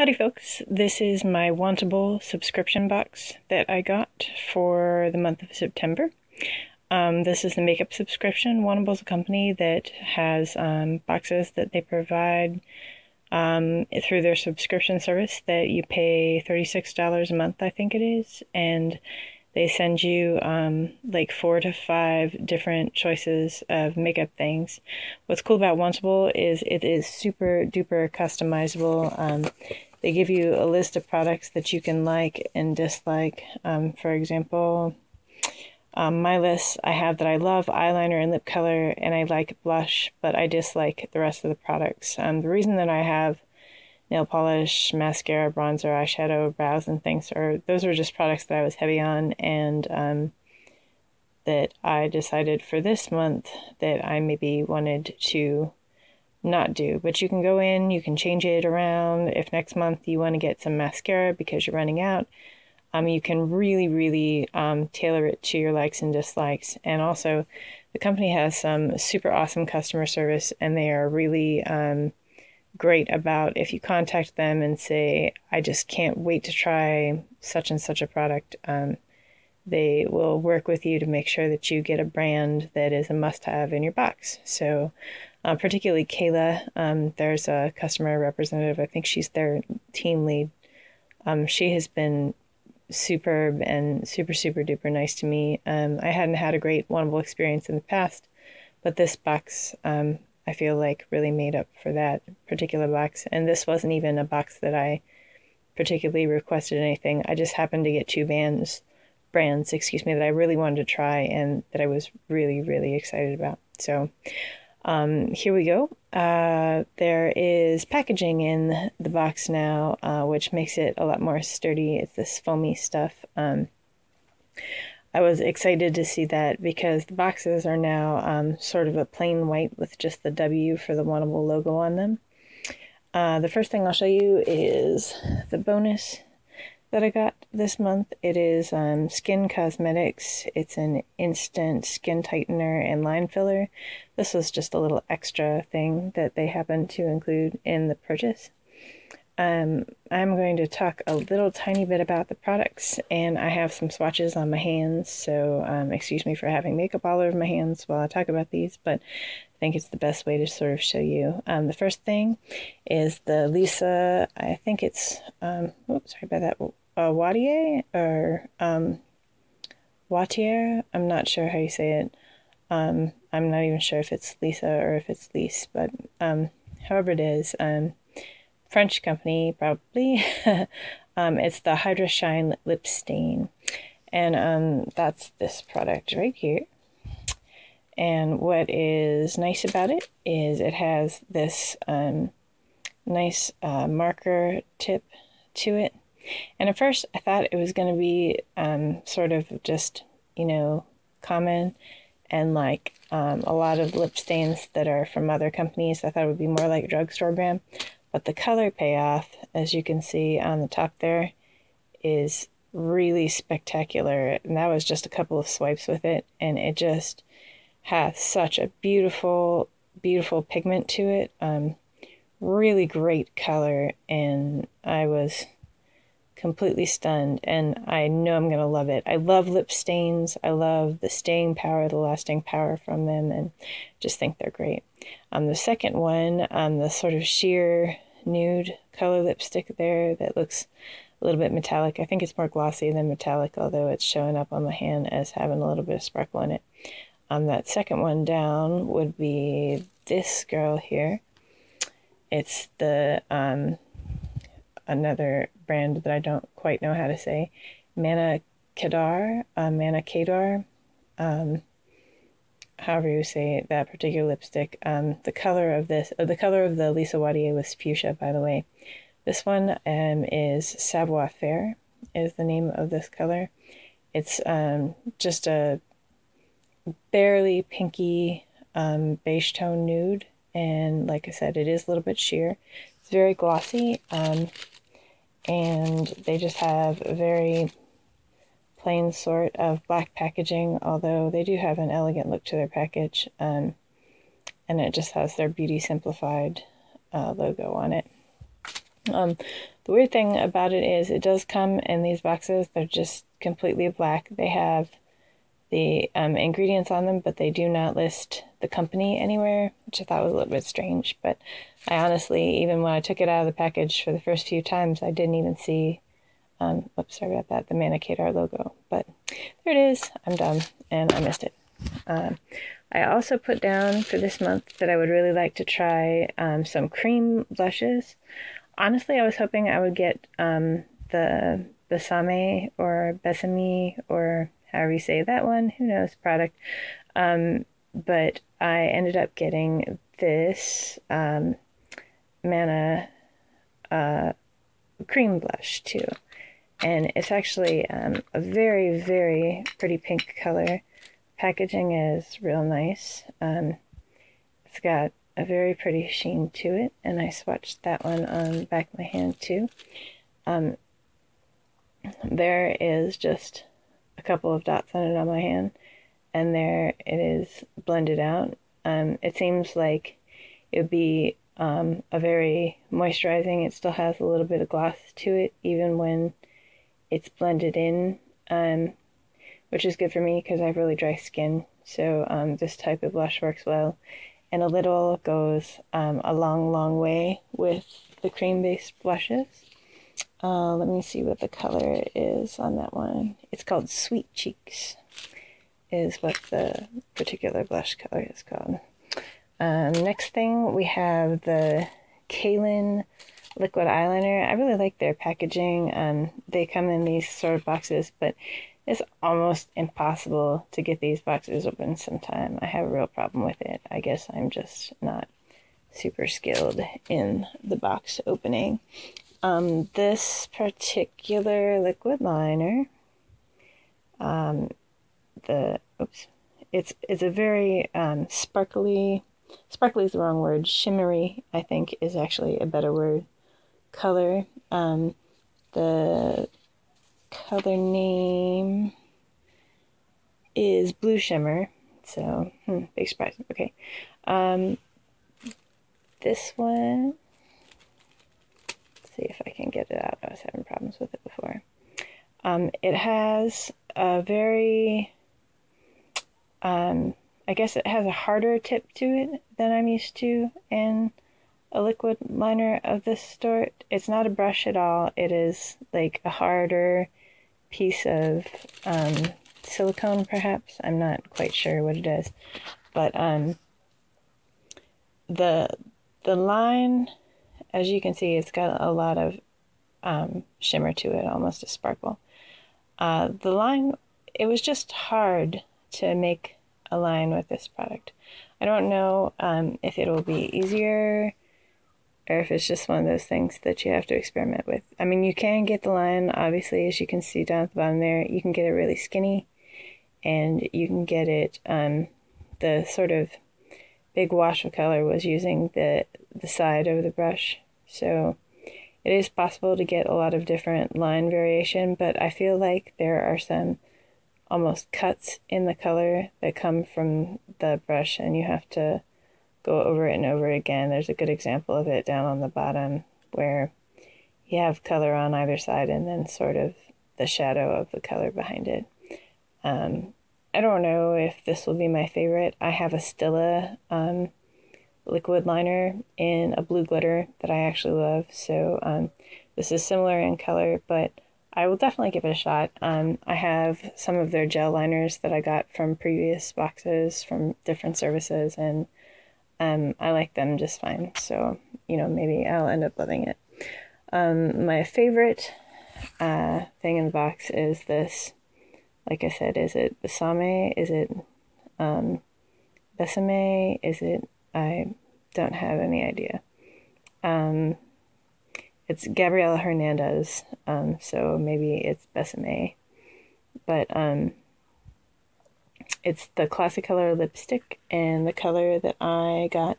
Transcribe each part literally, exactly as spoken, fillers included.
Howdy folks, this is my Wantable subscription box that I got for the month of September. Um, this is the makeup subscription. Wantable is a company that has um, boxes that they provide um, through their subscription service that you pay thirty-six dollars a month, I think it is, and they send you um, like four to five different choices of makeup things. What's cool about Wantable is it is super duper customizable. Um, they give you a list of products that you can like and dislike. Um, for example, um, my list I have that I love eyeliner and lip color, and I like blush, but I dislike the rest of the products. Um, the reason that I have nail polish, mascara, bronzer, eyeshadow, brows, and things, or those were just products that I was heavy on, and um, that I decided for this month that I maybe wanted to not do. But you can go in, you can change it around. If next month you want to get some mascara because you're running out, um, you can really, really um, tailor it to your likes and dislikes. And also, the company has some super awesome customer service, and they are really Um, great about if you contact them and say, I just can't wait to try such and such a product. Um, they will work with you to make sure that you get a brand that is a must-have in your box. So uh, particularly Kayla, um, there's a customer representative, I think she's their team lead. Um, she has been superb and super, super duper nice to me. Um, I hadn't had a great Wantable experience in the past, but this box, um, I feel like really made up for that particular box. And this wasn't even a box that I particularly requested anything. I just happened to get two bands, brands, excuse me, that I really wanted to try and that I was really, really excited about. So um, here we go. Uh, there is packaging in the box now, uh, which makes it a lot more sturdy. It's this foamy stuff. Um, I was excited to see that because the boxes are now um, sort of a plain white with just the W for the Wantable logo on them. Uh, the first thing I'll show you is the bonus that I got this month. It is um, Cailyn Cosmetics. It's an instant skin tightener and line filler. This was just a little extra thing that they happened to include in the purchase. Um, I'm going to talk a little tiny bit about the products, and I have some swatches on my hands, so um, excuse me for having makeup all over my hands while I talk about these, but I think it's the best way to sort of show you. Um, the first thing is the Lise, I think it's, um, oops, sorry about that, uh, Watier, or um, Watier, I'm not sure how you say it. Um, I'm not even sure if it's Lise or if it's Lise, but um, however it is, um, French company, probably. um, it's the Hydra Shine Lip Stain. And um, that's this product right here. And what is nice about it is it has this um, nice uh, marker tip to it. And at first I thought it was going to be um, sort of just, you know, common and like um, a lot of lip stains that are from other companies. I thought it would be more like drugstore brand. But the color payoff, as you can see on the top there, is really spectacular. And that was just a couple of swipes with it, and it just has such a beautiful, beautiful pigment to it. Um, really great color, and I was completely stunned, and I know I'm going to love it. I love lip stains. I love the staying power, the lasting power from them, and just think they're great. Um, the second one, um, the sort of sheer nude color lipstick there that looks a little bit metallic. I think it's more glossy than metallic, although it's showing up on my hand as having a little bit of sparkle in it. Um, that second one down would be this girl here. It's the um, another brand that I don't quite know how to say, Manna Kadar, uh, Manna Kadar. Um, however you say that particular lipstick. Um, the color of this, oh, the color of the Lise Watier was fuchsia, by the way. This one um, is Savoir Faire, is the name of this color. It's um, just a barely pinky um, beige tone nude, and like I said, it is a little bit sheer. It's very glossy, um, and they just have a very plain sort of black packaging, although they do have an elegant look to their package, um, and it just has their Beauty Simplified uh, logo on it. Um, the weird thing about it is it does come in these boxes. They're just completely black. They have the um, ingredients on them, but they do not list the company anywhere, which I thought was a little bit strange. But I honestly, even when I took it out of the package for the first few times, I didn't even see, um, oops, sorry about that, the Manna Kadar logo. But there it is. I'm dumb, and I missed it. Um, I also put down for this month that I would really like to try um, some cream blushes. Honestly, I was hoping I would get um, the Besame or Besame or however you say that one, who knows, product. Um, but I ended up getting this um, Manna uh, cream blush too. And it's actually um, a very, very pretty pink color. Packaging is real nice. Um, it's got a very pretty sheen to it, and I swatched that one on the back of my hand too. Um, there is just a couple of dots on it on my hand, and there it is blended out. Um, it seems like it would be um, a very moisturizing. It still has a little bit of gloss to it, even when it's blended in. Um, which is good for me because I have really dry skin, so um, this type of blush works well. And a little goes um, a long, long way with the cream-based blushes. Uh, let me see what the color is on that one. It's called Sweet Cheeks, is what the particular blush color is called. Um, next thing, we have the Cailyn Liquid Eyeliner. I really like their packaging. Um, they come in these sort of boxes, but it's almost impossible to get these boxes open sometime. I have a real problem with it. I guess I'm just not super skilled in the box opening. Um, this particular liquid liner, um, the oops, it's it's a very um, sparkly. Sparkly is the wrong word. Shimmery, I think, is actually a better word. Color. Um, the color name is Blue Shimmer, so hmm, big surprise. Okay, um, this one, let's see if I can get it out. I was having problems with it before. Um, it has a very, um, I guess it has a harder tip to it than I'm used to in a liquid liner of this sort. It's not a brush at all. It is like a harder piece of um, silicone, perhaps. I'm not quite sure what it is, but um, the the line, as you can see, it's got a lot of um, shimmer to it, almost a sparkle. Uh, the line, it was just hard to make a line with this product. I don't know um, if it will be easier or if it's just one of those things that you have to experiment with. I mean, you can get the line, obviously, as you can see down at the bottom there. You can get it really skinny, and you can get it, um, the sort of big wash of color was using the, the side of the brush. So it is possible to get a lot of different line variation, but I feel like there are some almost cuts in the color that come from the brush, and you have to go over it and over again. There's a good example of it down on the bottom where you have color on either side and then sort of the shadow of the color behind it. Um, I don't know if this will be my favorite. I have a Stila um, liquid liner in a blue glitter that I actually love. So um, this is similar in color, but I will definitely give it a shot. Um, I have some of their gel liners that I got from previous boxes from different services, and Um, I like them just fine, so, you know, maybe I'll end up loving it. Um, my favorite uh, thing in the box is this, like I said, is it Besame? Is it um, Besame? Is it, I don't have any idea. Um, it's Gabriela Hernandez, um, so maybe it's Besame. But, um... it's the classic color lipstick, and the color that I got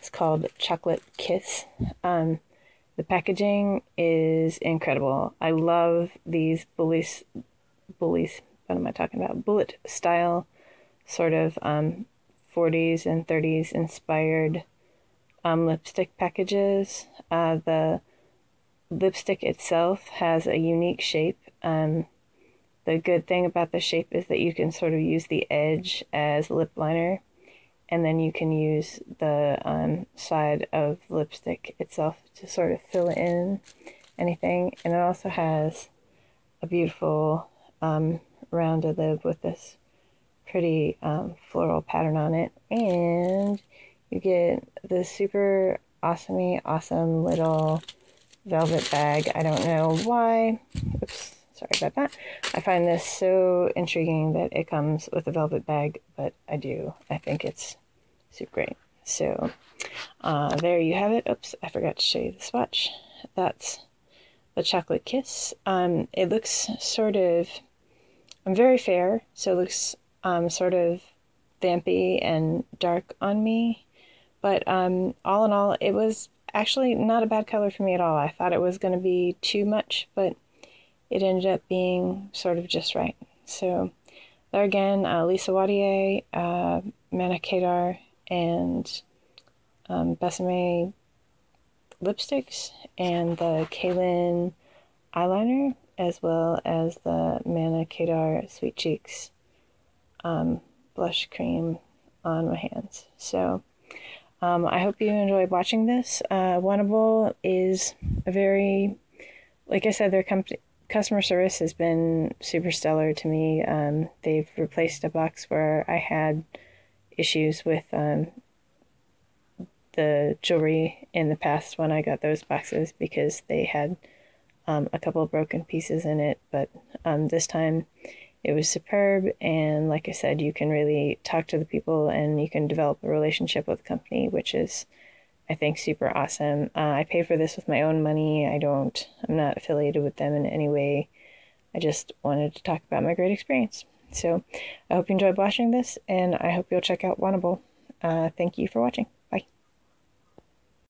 is called Chocolate Kiss. Um, the packaging is incredible. I love these bullies, bullies, what am I talking about? Bullet style sort of um, forties and thirties inspired um, lipstick packages. Uh, the lipstick itself has a unique shape. Um, the good thing about the shape is that you can sort of use the edge as lip liner, and then you can use the um, side of the lipstick itself to sort of fill in anything. And it also has a beautiful um, rounded lid with this pretty um, floral pattern on it, and you get this super awesome awesome little velvet bag. I don't know why, oops, sorry about that. I find this so intriguing that it comes with a velvet bag, but I do. I think it's super great. So uh, there you have it. Oops, I forgot to show you the swatch. That's the Chocolate Kiss. Um, it looks sort of, I'm very fair, so it looks um, sort of vampy and dark on me, but um, all in all, it was actually not a bad color for me at all. I thought it was going to be too much, but it ended up being sort of just right. So there again, uh, Lise Watier, uh, Manna Kadar, and um, Besame lipsticks, and the Cailyn eyeliner, as well as the Manna Kadar Sweet Cheeks um, blush cream on my hands. So um, I hope you enjoyed watching this. Uh, Wantable is a very, like I said, their company, customer service has been super stellar to me. Um, they've replaced a box where I had issues with um, the jewelry in the past when I got those boxes, because they had um, a couple of broken pieces in it. But um, this time it was superb, and like I said, you can really talk to the people and you can develop a relationship with the company, which is, I think, super awesome. Uh, I paid for this with my own money. I don't, I'm not affiliated with them in any way. I just wanted to talk about my great experience. So I hope you enjoyed watching this, and I hope you'll check out Wantable. Uh, thank you for watching.